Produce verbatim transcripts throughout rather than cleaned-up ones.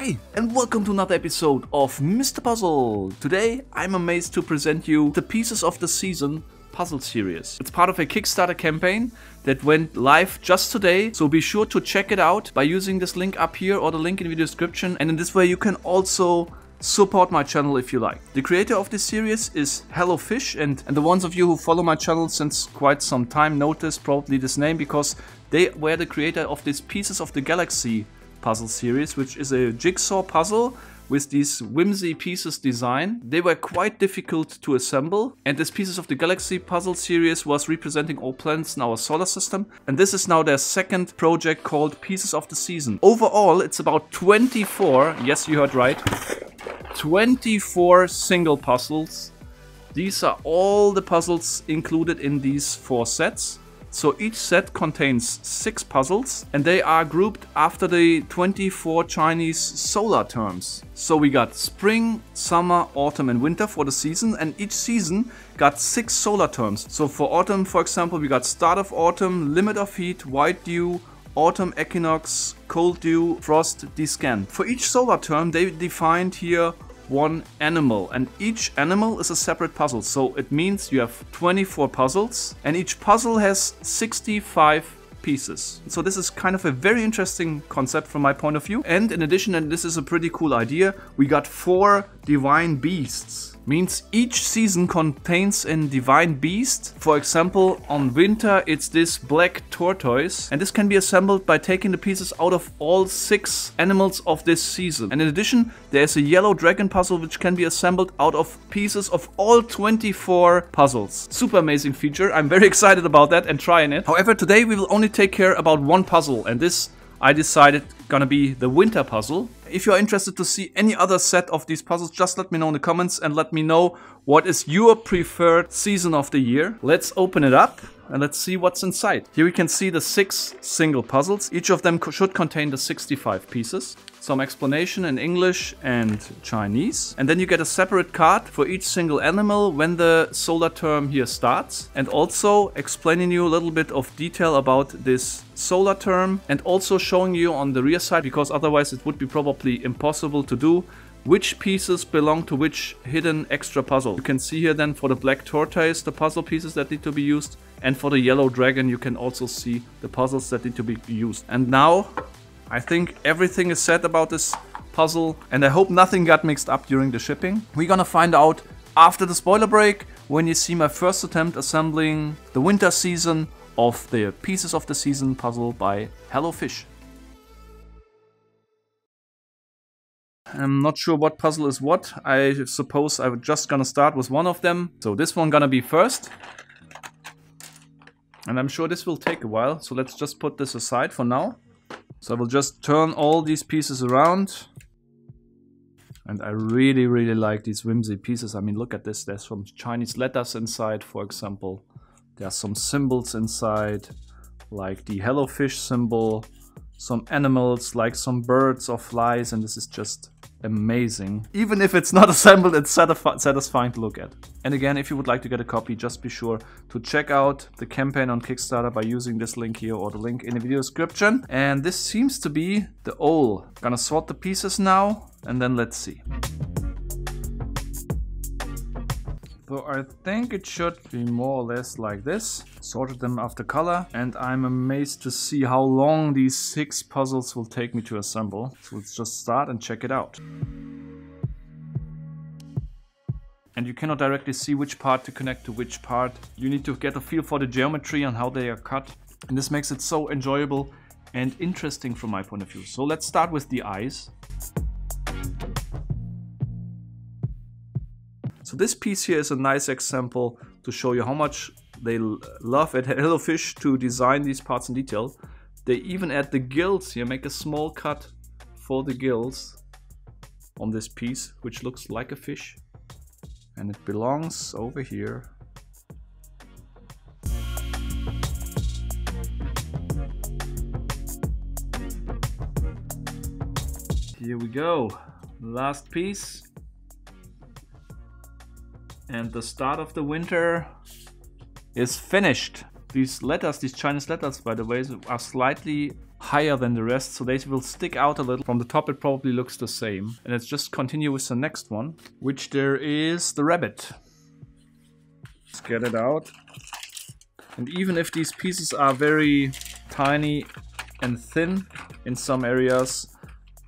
Hi and welcome to another episode of Mister Puzzle. Today I'm amazed to present you the Pieces of the Season puzzle series. It's part of a Kickstarter campaign that went live just today, so be sure to check it out by using this link up here or the link in the description, and in this way you can also support my channel if you like. The creator of this series is HelloFish, and, and the ones of you who follow my channel since quite some time notice probably this name because they were the creator of this Pieces of the Galaxy puzzle series, which is a jigsaw puzzle with these whimsy pieces design. They were quite difficult to assemble, and this Pieces of the Galaxy puzzle series was representing all planets in our solar system, and this is now their second project called Pieces of the Season. Overall it's about twenty-four, yes you heard right, twenty-four single puzzles. These are all the puzzles included in these four sets. So each set contains six puzzles, and they are grouped after the twenty-four Chinese solar terms. So we got spring, summer, autumn and winter for the season, and each season got six solar terms. So for autumn, for example, we got start of autumn, limit of heat, white dew, autumn equinox, cold dew, frost, descant. For each solar term they defined here one animal, and each animal is a separate puzzle, so it means you have twenty-four puzzles and each puzzle has sixty-five pieces. So this is kind of a very interesting concept from my point of view, and in addition, and this is a pretty cool idea, we got four divine beasts. Means each season contains a divine beast. For example, on winter it's this black tortoise, and this can be assembled by taking the pieces out of all six animals of this season. And in addition, there's a yellow dragon puzzle which can be assembled out of pieces of all twenty-four puzzles. Super amazing feature, I'm very excited about that and trying it. However, today we will only take care about one puzzle, and this I decided gonna be the winter puzzle. If you're interested to see any other set of these puzzles, just let me know in the comments and let me know what is your preferred season of the year. Let's open it up and let's see what's inside. Here we can see the six single puzzles. Each of them co- should contain the sixty-five pieces. Some explanation in English and Chinese. And then you get a separate card for each single animal when the solar term here starts. And also explaining you a little bit of detail about this solar term. And also showing you on the rear side, because otherwise it would be probably impossible to do, which pieces belong to which hidden extra puzzle. You can see here then for the black tortoise the puzzle pieces that need to be used, and for the yellow dragon you can also see the puzzles that need to be used. And now I think everything is said about this puzzle, and I hope nothing got mixed up during the shipping. We're gonna find out after the spoiler break when you see my first attempt assembling the winter season of the Pieces of the Season puzzle by HelloFish. I'm not sure what puzzle is what. I suppose I'm just gonna start with one of them. So this one gonna be first. And I'm sure this will take a while, so let's just put this aside for now. So I will just turn all these pieces around. And I really, really like these whimsy pieces. I mean, look at this. There's some Chinese letters inside, for example. There's some symbols inside, like the HelloFish symbol. Some animals, like some birds or flies, and this is just amazing. Even if it's not assembled, it's satisfi- satisfying to look at. And again, if you would like to get a copy, just be sure to check out the campaign on Kickstarter by using this link here or the link in the video description. And this seems to be the owl. Gonna sort the pieces now, and then let's see. So I think it should be more or less like this. Sorted them after color, and I'm amazed to see how long these six puzzles will take me to assemble. So let's just start and check it out. And you cannot directly see which part to connect to which part. You need to get a feel for the geometry and how they are cut. And this makes it so enjoyable and interesting from my point of view. So let's start with the eyes. So this piece here is a nice example to show you how much they love at HelloFish to design these parts in detail. They even add the gills here, make a small cut for the gills on this piece, which looks like a fish. And it belongs over here. Here we go, last piece. And the start of the winter is finished. These letters, these Chinese letters, by the way, are slightly higher than the rest, so they will stick out a little. From the top it probably looks the same. And let's just continue with the next one, which there is the rabbit. Let's get it out. And even if these pieces are very tiny and thin in some areas,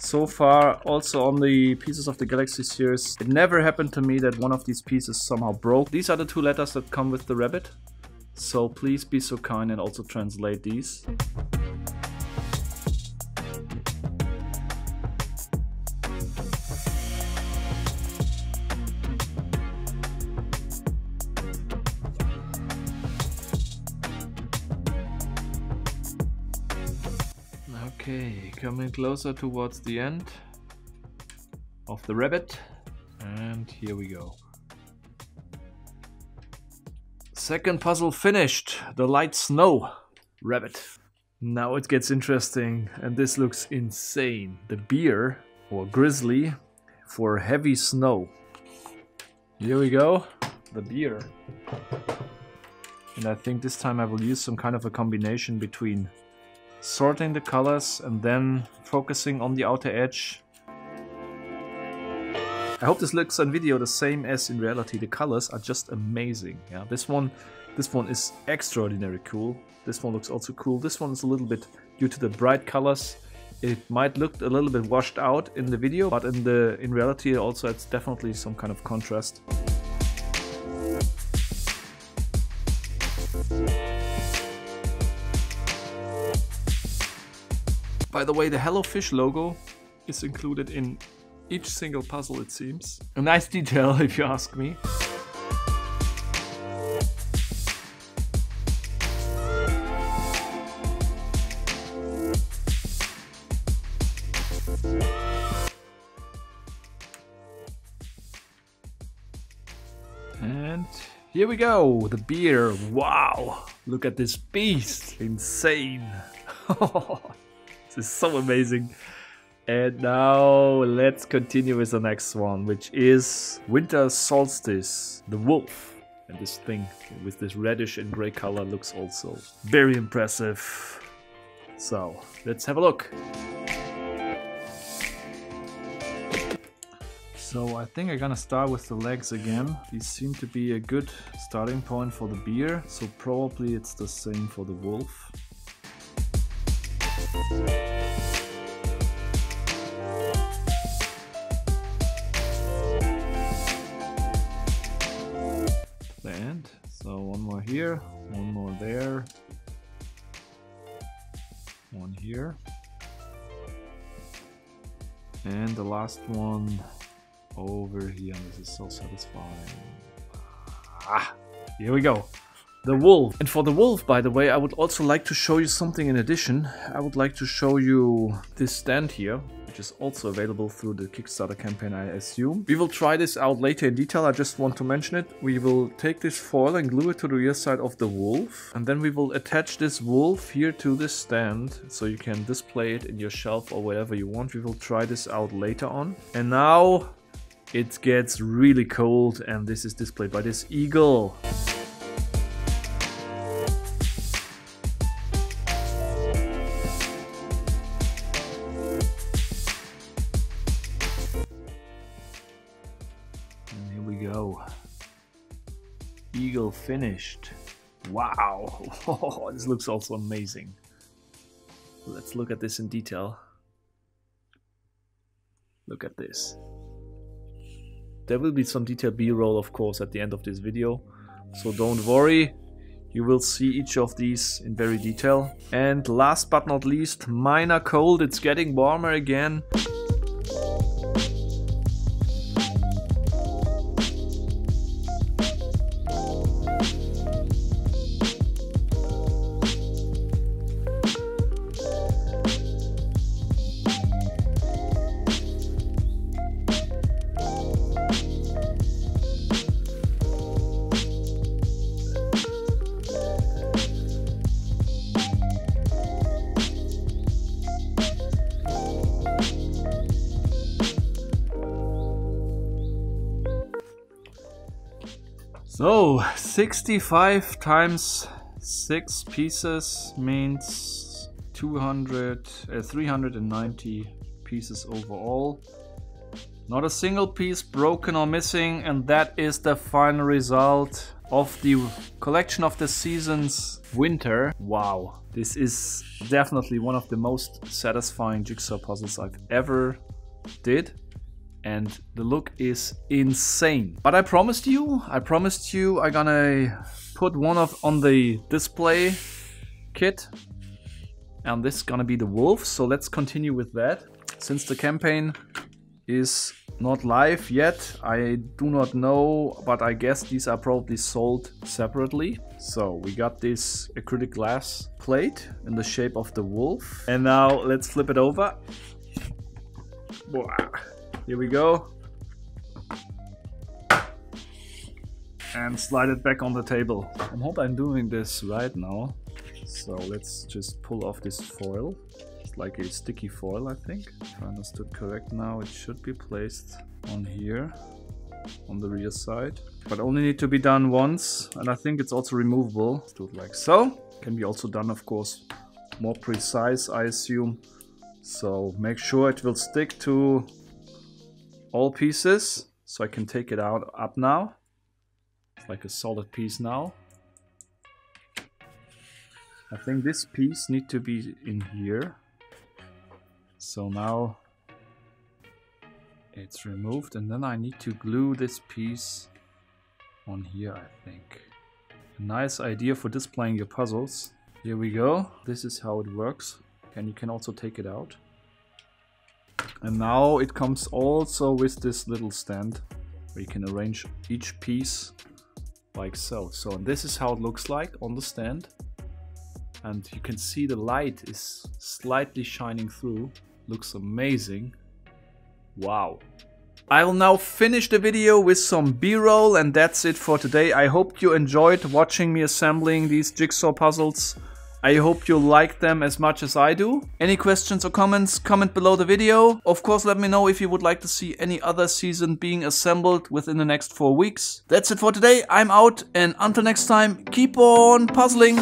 so far, also on the Pieces of the Galaxy series, it never happened to me that one of these pieces somehow broke. These are the two letters that come with the rabbit, so please be so kind and also translate these. Okay, coming closer towards the end of the rabbit, and here we go. Second puzzle finished, the light snow rabbit. Now it gets interesting, and this looks insane. The bear, or grizzly, for heavy snow. Here we go, the bear. And I think this time I will use some kind of a combination between sorting the colors and then focusing on the outer edge. I hope this looks on video the same as in reality. The colors are just amazing. Yeah, this one, this one is extraordinarily cool. This one looks also cool. This one is a little bit, due to the bright colors, it might look a little bit washed out in the video, but in the in reality also it's definitely some kind of contrast. By the way, the HelloFish logo is included in each single puzzle, it seems. A nice detail, if you ask me. And here we go, the beer. Wow, look at this beast. Insane. This is so amazing. And now let's continue with the next one, which is Winter Solstice, the wolf. And this thing with this reddish and gray color looks also very impressive. So let's have a look. So I think I'm gonna start with the legs again. These seem to be a good starting point for the bear, so probably it's the same for the wolf. The end. So one more here, one more there, one here, and the last one over here. This is so satisfying. Ah, here we go. The wolf. And for the wolf, by the way, I would also like to show you something in addition. I would like to show you this stand here, which is also available through the Kickstarter campaign, I assume. We will try this out later in detail. I just want to mention it. We will take this foil and glue it to the rear side of the wolf, and then we will attach this wolf here to this stand, so you can display it in your shelf or wherever you want. We will try this out later on. And now it gets really cold, and this is displayed by this eagle. Eagle finished. Wow, oh, this looks also amazing. Let's look at this in detail. Look at this. There will be some detailed B-roll, of course, at the end of this video, so don't worry. You will see each of these in very detail. And last but not least, mine are cold. It's getting warmer again. So, sixty-five times six pieces means two hundred, uh, three hundred ninety pieces overall. Not a single piece broken or missing, and that is the final result of the collection of the seasons winter. Wow, this is definitely one of the most satisfying jigsaw puzzles I've ever did. And the look is insane. But I promised you, I promised you I'm gonna put one of on the display kit. And this is gonna be the wolf, so let's continue with that. Since the campaign is not live yet, I do not know, but I guess these are probably sold separately. So we got this acrylic glass plate in the shape of the wolf. And now let's flip it over. Here we go. And slide it back on the table. I hope I'm doing this right now. So let's just pull off this foil. It's like a sticky foil, I think. If I understood correct now, it should be placed on here, on the rear side. But only need to be done once, and I think it's also removable. Let's do it like so. Can be also done, of course, more precise, I assume. So make sure it will stick to all pieces. So I can take it out up now. It's like a solid piece now. I think this piece needs to be in here. So now it's removed, and then I need to glue this piece on here, I think. A nice idea for displaying your puzzles. Here we go. This is how it works. And you can also take it out. And now it comes also with this little stand where you can arrange each piece like so. So this is how it looks like on the stand. And you can see the light is slightly shining through. Looks amazing. Wow. I will now finish the video with some B-roll, and that's it for today. I hope you enjoyed watching me assembling these jigsaw puzzles. I hope you liked them as much as I do. Any questions or comments, comment below the video. Of course, let me know if you would like to see any other season being assembled within the next four weeks. That's it for today. I'm out, and until next time, keep on puzzling.